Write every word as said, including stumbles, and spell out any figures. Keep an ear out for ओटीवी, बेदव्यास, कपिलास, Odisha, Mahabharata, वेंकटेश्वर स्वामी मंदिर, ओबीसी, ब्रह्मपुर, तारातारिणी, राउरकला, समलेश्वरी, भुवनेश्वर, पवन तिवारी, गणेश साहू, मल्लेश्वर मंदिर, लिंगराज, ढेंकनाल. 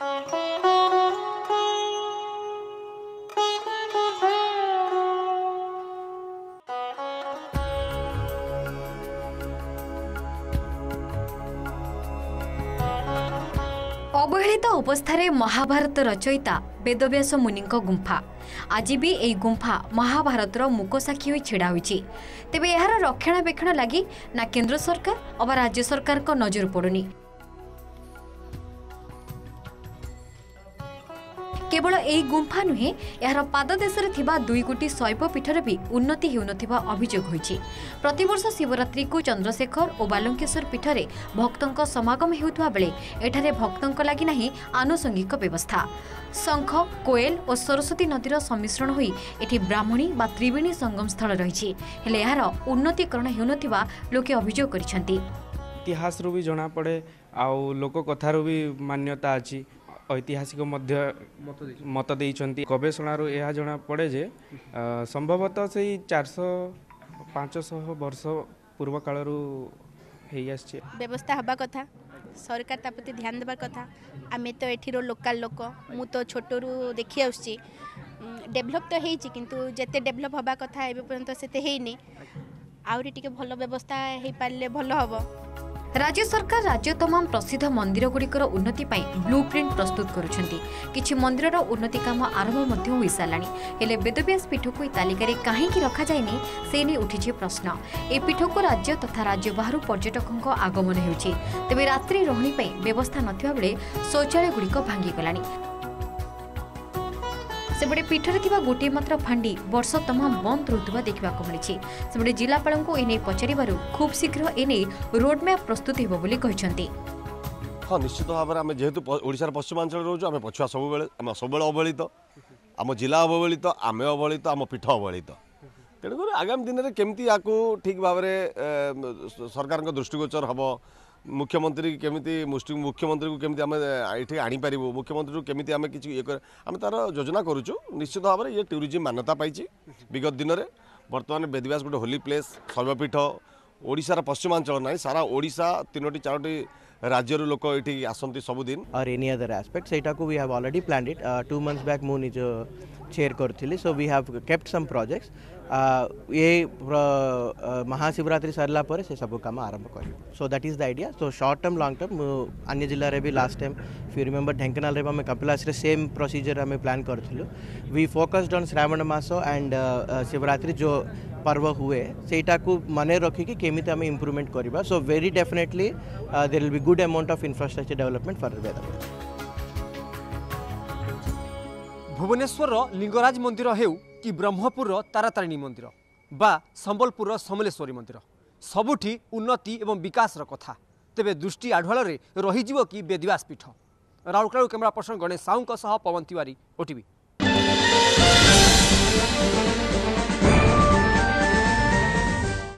अवहेलित अवस्था महाभारत रचयिता बेदव्यास मुनि गुंफा आज भी यही गुंफा महाभारतर मुकसाक्षी हो ढड़ा हो तेरे यार रक्षणाबेक्षण लगी ना केन्द्र सरकार अबा राज्य सरकार को नजर पड़ुनी। केवल यही गुंफा नुहे यार पाददेश दुई गोटी शैवपीठर भी उन्नति होनथिबा अभियोग होइछि। प्रतिवर्ष शिवरात्रि को चंद्रशेखर और बालुंकेश्वर पीठर भक्तों समागम होता बेले एठारे भक्तों लागि नाही आनुषंगिक व्यवस्था। शंख कोयल और सरस्वती नदीर सम्मिश्रण होई एठी ब्राह्मणी बा त्रिवेणी संगम स्थल रही हेले यार उन्नतिकरण होनथिबा लोके अभियोग करिसंती। इतिहास रू भी जना पड़े आउ लोक कथारू भी मान्यता अछि ऐतिहासिक मत दे गवेषणु यह जना पड़े जे संभवतः से चार सौ पाँच सौ वर्ष पूर्व काल व्यवस्था हवा कथा सरकार तापति ध्यान देवा कथा। आम तो एठीरो लोकाल लोक मु तो छोटरू देखी आसुची डेभलप तो होती किंतु जेते डेभलप हवा कथा एपर्यंत सेते हेनी आउरी टिके भल व्यवस्था हो पारे भल हबो। राज्य सरकार राज्य तमाम प्रसिद्ध मंदिर गुड़िकर उन्नति ब्लू प्रिंट प्रस्तुत करुँच। मंदिर उन्नति काम आरंभ हो सारा हेले बेदव्यास पीठ को यह तालिकार कहीं रखा जाए से नहीं उठी प्रश्न। ए पीठ को राज्य तथा राज्य बाहर पर्यटकों आगमन हो तेज रात्रि रोहणी व्यवस्था नथिबा बेले शौचालय गुड़िक भांगी गलानी। सेपटे पीठर थी गोटे मात्र फांडी वर्ष तमाम बंद रुतुवा देखा मिली। सेपटे जिलापाल को एने पचार खूब शीघ्र एने रोडमैप प्रस्तुत हो। हाँ निश्चित भाव में जेहेतु ओडिशार पश्चिमांचल रोज आम पछुआ सब सब अवहेलित आम जिला अवहेलित आम अवहेलित आम पीठ अवहेलित तेणुकर आगामी दिन में केमती या ठीक भाव सरकार दृष्टिगोचर हम मुख्यमंत्री केमिति मुख्यमंत्री को केमिति आमे एठी आनी परिबो मुख्यमंत्री को केमिति आमे किछु ये कर आमे तार योजना करूछु। निश्चित भाव में ये टूरिज्म मान्यता पाई विगत दिन में बर्तमान बेदव्यास गोटे होली प्लेस शैवपीठ ओडिशार पश्चिमांचल ना सारा ओडिशा तीनोटी चारोटी राज्यर लोक ये आसती सबुदिन। और एनी अदर एस्पेक्ट सेटा को we have already planned it two months back मु निज चेयर करथिली so we have kept some projects. ये महाशिवरात्रि सरला पर से सब काम आरंभ कर so that is the idea. So short term long term अन्य जिल्ला रे भी लास्ट टाइम फिर रिमेम्बर ढेंकनाल रे में कपिलास रे सेम प्रोसीजर हमें प्लान करथिलु। We focused on Shravan mass and Shivratri जो पर्व हुए सेटा को मने रखी कि केमिति हमें इंप्रूवमेंट करबा। So very definitely there will be good amount of infrastructure development for वेदा। भुवनेश्वर लिंगराज मंदिर हेउ कि ब्रह्मपुर तारातारिणी मंदिर बा संबलपुर समलेश्वरी मंदिर सबुठी उन्नति एवं विकास रो कथा तेबे दृष्टि आढ़ुआल रे रही जीवो कि बेदव्यास पीठ। राउरकला कैमरा पर्सन गणेश साहू सह पवन तिवारी, ओटीवी।